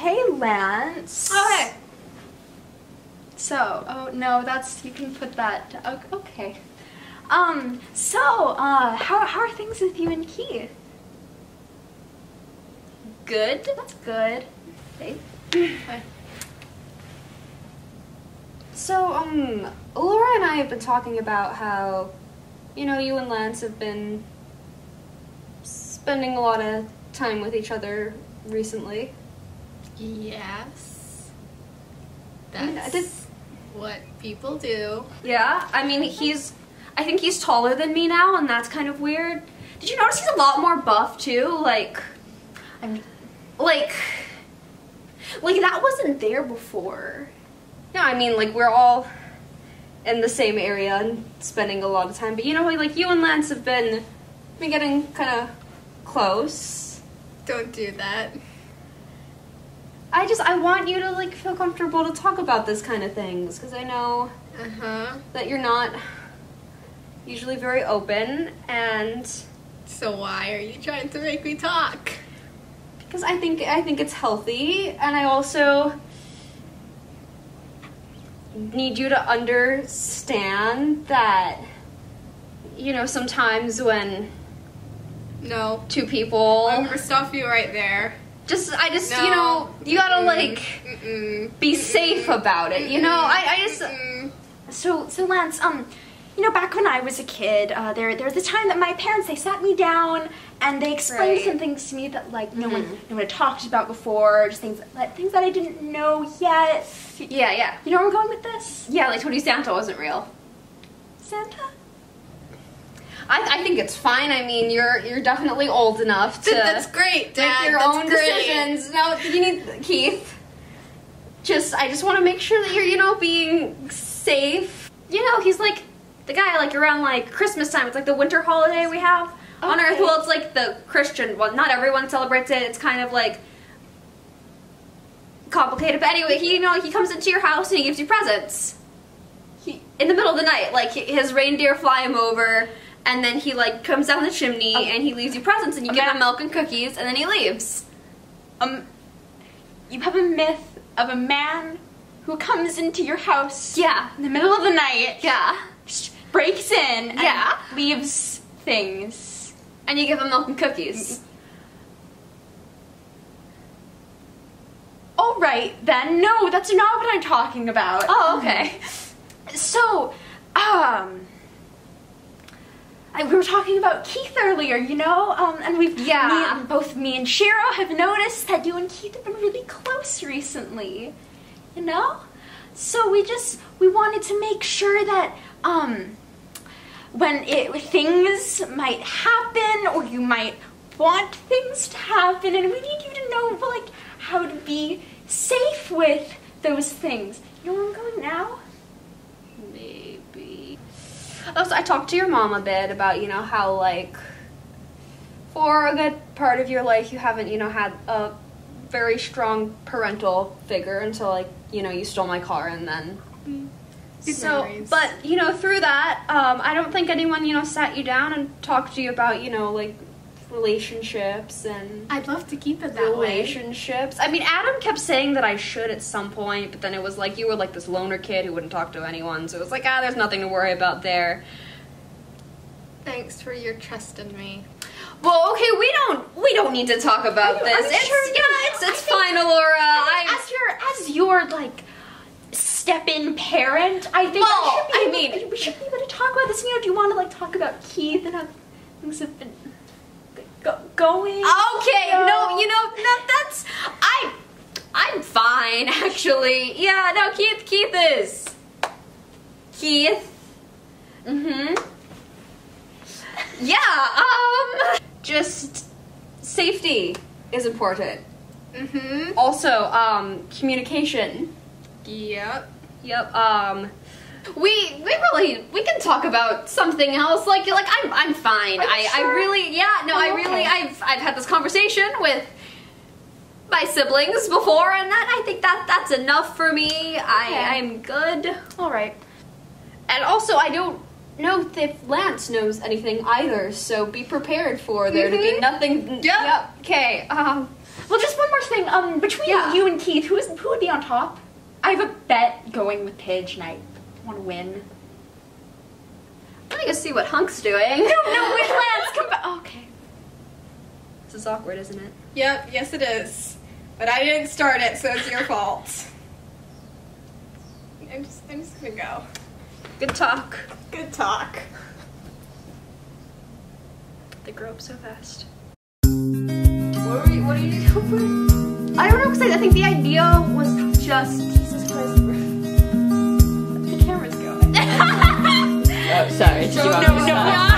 Hey, Lance. Oh, hey. So, oh no, that's, you can put that, okay. How are things with you and Keith? Good. That's good. Okay. So, Allura and I have been talking about how, you know, you and Lance have been spending a lot of time with each other recently. Yes. That's what people do. Yeah, I mean, I think he's taller than me now, and that's kind of weird. Did you notice he's a lot more buff, too? Like, that wasn't there before. No, I mean, like, we're all in the same area and spending a lot of time, but you know, like, you and Lance have been getting kind of close. Don't do that. I want you to, like, feel comfortable to talk about this kind of things, because I know that you're not usually very open, and... So why are you trying to make me talk? Because I think it's healthy, and I also need you to understand that, you know, sometimes when two people, I'm gonna stop you right there. You know, you gotta be safe about it. You know, So Lance, you know, back when I was a kid, there was a time that my parents, they sat me down and they explained some things to me that, like, no one had talked about before, just things that I didn't know yet. Yeah. You know where I'm going with this? Yeah, like, Tony Santa wasn't real. Santa? I think it's fine. I mean, you're definitely old enough to that's great, Dad. Make your own decisions. No, you need Keith. I just want to make sure that you're, you know, being safe. You know, he's like the guy, like, around, like, Christmas time. It's like the winter holiday we have. Okay. On Earth, well, it's like the Christian one. Not everyone celebrates it. It's kind of, like, complicated. But anyway, he, you know, he comes into your house and he gives you presents. In the middle of the night, like, his reindeer fly him over, and then he, like, comes down the chimney and he leaves you presents, and you get him milk and cookies, and then he leaves. You have a myth of a man who comes into your house. Yeah. In the middle of the night. Yeah. Breaks in. Yeah. And leaves things. And you give them milk and cookies. All right, then. No, that's not what I'm talking about. Oh, okay. So, we were talking about Keith earlier, you know? And we've, both me and Shiro have noticed that you and Keith have been really close recently, you know? So we wanted to make sure that, things might happen, or you might want things to happen, and we need you to know, like, how to be safe with those things. You know where I'm going now? Maybe. Also, I talked to your mom a bit about, you know, how, like, for a good part of your life you haven't, you know, had a very strong parental figure until, like, you know, you stole my car and then... So, but, you know, through that, I don't think anyone, you know, sat you down and talked to you about, you know, like, relationships and... I'd love to keep it that way. Relationships. I mean, Adam kept saying that I should at some point, but then it was like, you were like this loner kid who wouldn't talk to anyone, so it was like, there's nothing to worry about there. Thanks for your trust in me. Well, okay, we don't need to talk about this. It's fine, Allura. As your, like... step-in parent, I mean, we should be able to talk about this. You know, do you want to, like, talk about Keith and how things have been going? Okay, no, you know, I'm fine, actually. Yeah, no, Keith is. Keith. Yeah, just safety is important. Also, communication. Yep. We can talk about something else. Like I'm fine. I've had this conversation with my siblings before, and I think that's enough for me. Okay. I'm good. All right. And also, I don't know if Lance knows anything either, so be prepared for there to be nothing. Yep. Okay. Well, just one one more thing. Between you and Keith, who would be on top? I have a bet going with Pidge Knight. I want to win. I'm gonna go see what Hunk's doing. No, with Lance, come back. Okay. This is awkward, isn't it? Yep, yes it is. But I didn't start it, so it's your fault. I'm just gonna go. Good talk. Good talk. They grow up so fast. What are you going for? I don't know, because I think the idea was just... Jesus Christ. The camera's going. Oh, sorry. Did you want me to stop?